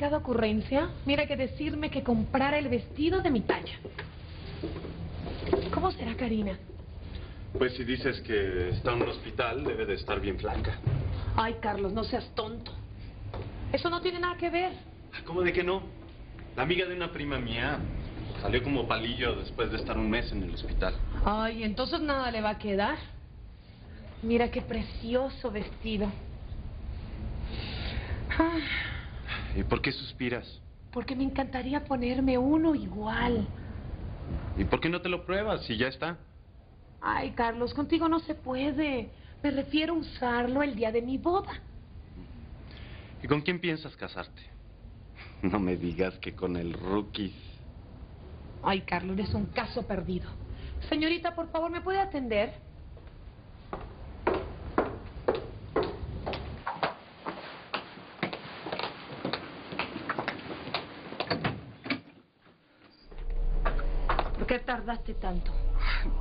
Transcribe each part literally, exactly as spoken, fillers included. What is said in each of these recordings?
cada ocurrencia, mira que decirme que comprara el vestido de mi talla. ¿Cómo será Karina? Pues si dices que está en un hospital, debe de estar bien flaca. Ay, Carlos, no seas tonto. Eso no tiene nada que ver. ¿Cómo de que no? La amiga de una prima mía salió como palillo después de estar un mes en el hospital. Ay, entonces nada le va a quedar. Mira qué precioso vestido. Ah. ¿Y por qué suspiras? Porque me encantaría ponerme uno igual. ¿Y por qué no te lo pruebas si ya está? Ay, Carlos, contigo no se puede. Me refiero a usarlo el día de mi boda. ¿Y con quién piensas casarte? No me digas que con el rookie. Ay, Carlos, es un caso perdido. Señorita, por favor, ¿me puede atender? ¿Por qué tardaste tanto?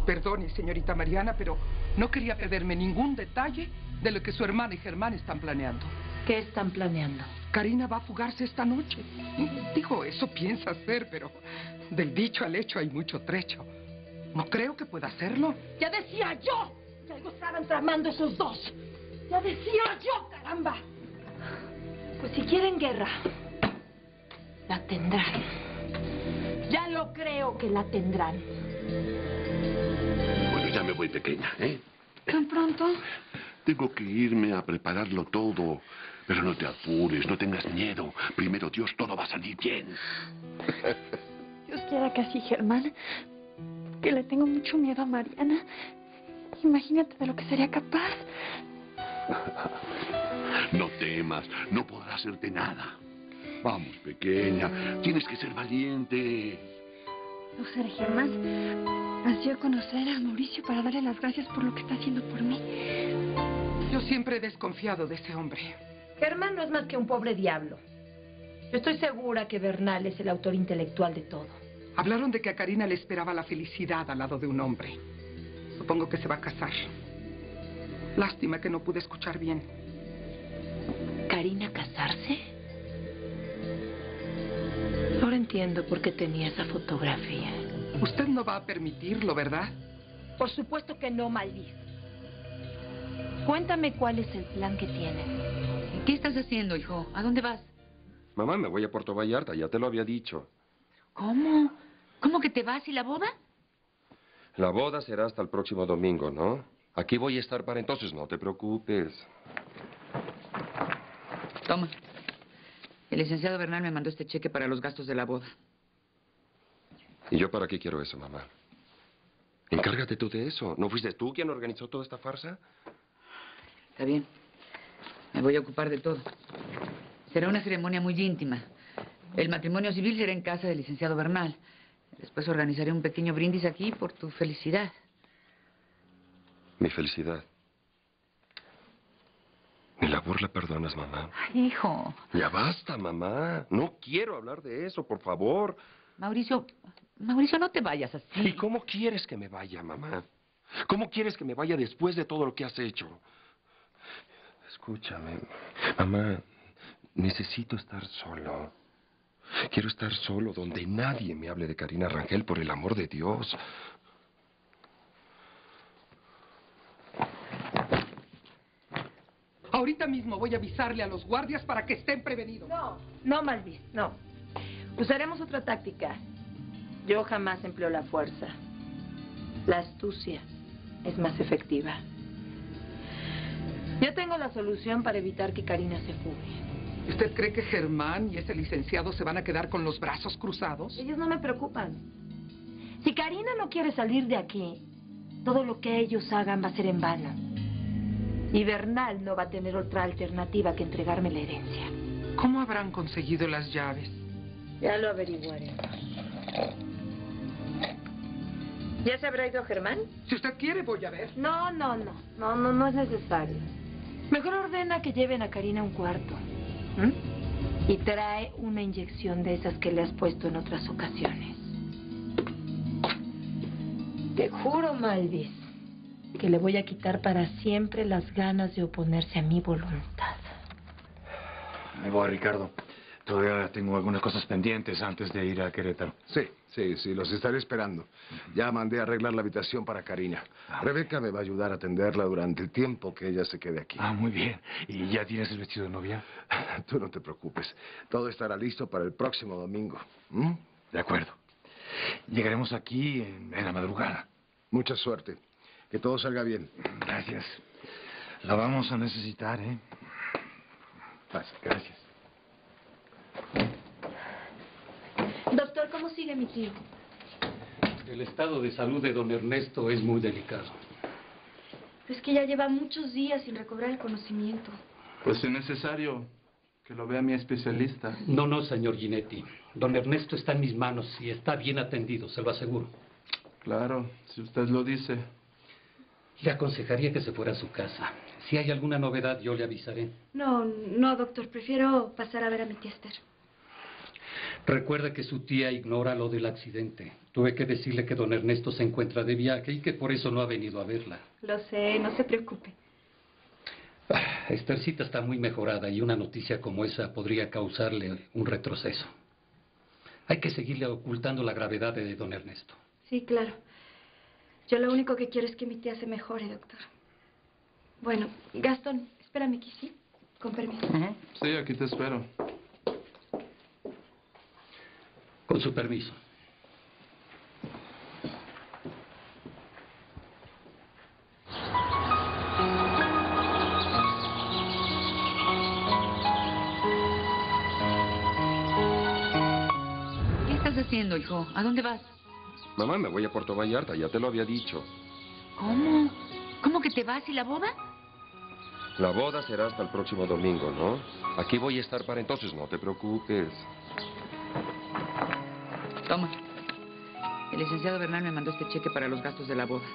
Perdone, señorita Mariana, pero no quería perderme ningún detalle de lo que su hermana y Germán están planeando. ¿Qué están planeando? Karina va a fugarse esta noche. Digo, eso piensa hacer, pero del dicho al hecho hay mucho trecho. No creo que pueda hacerlo. ¡Ya decía yo que algo estaban tramando esos dos! ¡Ya decía yo, caramba! Pues si quieren guerra, la tendrán. Ya lo creo que la tendrán. Bueno, ya me voy, pequeña, ¿eh? ¿Tan pronto? Tengo que irme a prepararlo todo. Pero no te apures, no tengas miedo. Primero Dios, todo va a salir bien. Dios quiera que así, Germán. Que le tengo mucho miedo a Mariana. Imagínate de lo que sería capaz. No temas, no podrá hacerte nada. Vamos, pequeña, tienes que ser valiente. No seré, Germán. Ansío conocer a Mauricio para darle las gracias por lo que está haciendo por mí. Yo siempre he desconfiado de ese hombre. Germán no es más que un pobre diablo. Yo estoy segura que Bernal es el autor intelectual de todo. Hablaron de que a Karina le esperaba la felicidad al lado de un hombre. Supongo que se va a casar. Lástima que no pude escuchar bien. ¿Karina casarse? Ahora entiendo por qué tenía esa fotografía. Usted no va a permitirlo, ¿verdad? Por supuesto que no, Malvis. Cuéntame cuál es el plan que tienen. ¿Qué estás haciendo, hijo? ¿A dónde vas? Mamá, me voy a Puerto Vallarta, ya te lo había dicho. ¿Cómo? ¿Cómo que te vas y la boda? La boda será hasta el próximo domingo, ¿no? Aquí voy a estar para entonces, no te preocupes. Toma. El licenciado Bernal me mandó este cheque para los gastos de la boda. ¿Y yo para qué quiero eso, mamá? Encárgate tú de eso. ¿No fuiste tú quien organizó toda esta farsa? Está bien. Me voy a ocupar de todo. Será una ceremonia muy íntima. El matrimonio civil será en casa del licenciado Bernal. Después organizaré un pequeño brindis aquí por tu felicidad. Mi felicidad. Ni la burla perdonas, mamá. Ay, hijo. Ya basta, mamá. No quiero hablar de eso, por favor. Mauricio, Mauricio, no te vayas así. ¿Y cómo quieres que me vaya, mamá? ¿Cómo quieres que me vaya después de todo lo que has hecho? Escúchame, mamá, necesito estar solo. Quiero estar solo donde nadie me hable de Karina Rangel, por el amor de Dios. Ahorita mismo voy a avisarle a los guardias para que estén prevenidos. No, no, Malvis, no. Usaremos otra táctica. Yo jamás empleo la fuerza. La astucia es más efectiva. Yo tengo la solución para evitar que Karina se fugue. ¿Usted cree que Germán y ese licenciado se van a quedar con los brazos cruzados? Ellos no me preocupan. Si Karina no quiere salir de aquí, todo lo que ellos hagan va a ser en vano. Y Bernal no va a tener otra alternativa que entregarme la herencia. ¿Cómo habrán conseguido las llaves? Ya lo averiguaré. ¿Ya se habrá ido Germán? Si usted quiere, voy a ver. No, no, no. No, no, no es necesario. Mejor ordena que lleven a Karina a un cuarto. ¿Mm? Y trae una inyección de esas que le has puesto en otras ocasiones. Te juro, Malvis, que le voy a quitar para siempre las ganas de oponerse a mi voluntad. Me voy, Ricardo. Todavía tengo algunas cosas pendientes antes de ir a Querétaro. Sí, sí, sí, los estaré esperando. Ya mandé a arreglar la habitación para Karina. Ah, Rebeca me va a ayudar a atenderla durante el tiempo que ella se quede aquí. Ah, muy bien. ¿Y ya tienes el vestido de novia? Tú no te preocupes. Todo estará listo para el próximo domingo. ¿Mm? De acuerdo. Llegaremos aquí en, en la madrugada. Mucha suerte. Que todo salga bien. Gracias. La vamos a necesitar, ¿eh? Pasa, gracias. Doctor, ¿cómo sigue mi tío? El estado de salud de don Ernesto es muy delicado. Es que ya lleva muchos días sin recobrar el conocimiento. Pues es necesario que lo vea mi especialista. No, no, señor Ginetti. Don Ernesto está en mis manos y está bien atendido, se lo aseguro. Claro, si usted lo dice. Le aconsejaría que se fuera a su casa. Si hay alguna novedad, yo le avisaré. No, no, doctor. Prefiero pasar a ver a mi tía Esther. Recuerda que su tía ignora lo del accidente. Tuve que decirle que don Ernesto se encuentra de viaje y que por eso no ha venido a verla. Lo sé, no se preocupe. Ah, Esthercita está muy mejorada y una noticia como esa podría causarle un retroceso. Hay que seguirle ocultando la gravedad de don Ernesto. Sí, claro. Yo lo único que quiero es que mi tía se mejore, doctor. Bueno, Gastón, espérame aquí, ¿sí? Con permiso. Uh-huh. Sí, aquí te espero. Con su permiso. ¿Qué estás haciendo, hijo? ¿A dónde vas? Mamá, me voy a Puerto Vallarta, ya te lo había dicho. ¿Cómo? ¿Cómo que te vas y la boda? La boda será hasta el próximo domingo, ¿no? Aquí voy a estar para entonces, no te preocupes. Toma. El licenciado Bernal me mandó este cheque para los gastos de la boda.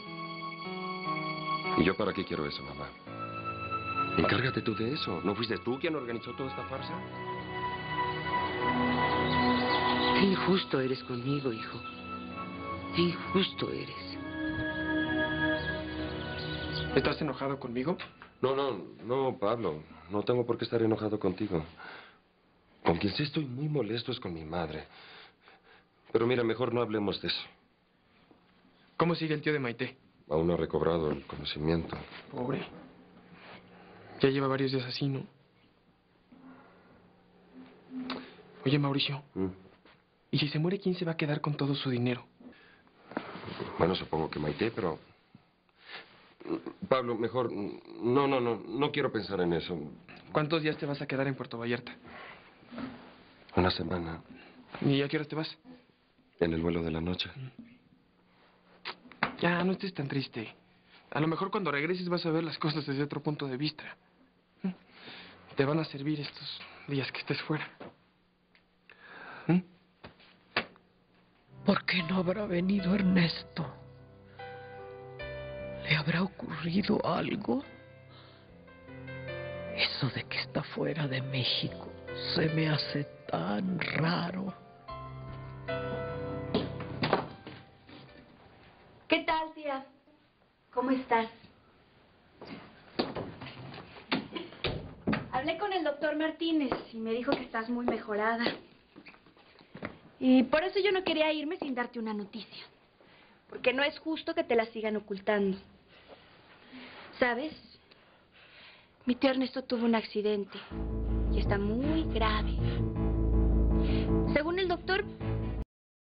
¿Y yo para qué quiero eso, mamá? Encárgate tú de eso. ¿No fuiste tú quien organizó toda esta farsa? Qué injusto eres conmigo, hijo. Qué injusto eres. ¿Estás enojado conmigo? No, no, no, Pablo. No tengo por qué estar enojado contigo. Con quien sí estoy muy molesto es con mi madre. Pero mira, mejor no hablemos de eso. ¿Cómo sigue el tío de Maite? Aún no ha recobrado el conocimiento. Pobre. Ya lleva varios días así, ¿no? Oye, Mauricio. ¿Mm? ¿Y si se muere, quién se va a quedar con todo su dinero? Bueno, supongo que Maite, pero... Pablo, mejor... No, no, no, no quiero pensar en eso. ¿Cuántos días te vas a quedar en Puerto Vallarta? Una semana. ¿Y a qué horas te vas? En el vuelo de la noche. Ya, no estés tan triste. A lo mejor cuando regreses vas a ver las cosas desde otro punto de vista. Te van a servir estos días que estés fuera. ¿Mm? ¿Por qué no habrá venido Ernesto? ¿Le habrá ocurrido algo? Eso de que está fuera de México se me hace tan raro. ¿Qué tal, tía? ¿Cómo estás? Hablé con el doctor Martínez y me dijo que estás muy mejorada. Y por eso yo no quería irme sin darte una noticia. Porque no es justo que te la sigan ocultando. ¿Sabes? Mi tío Ernesto tuvo un accidente y está muy grave.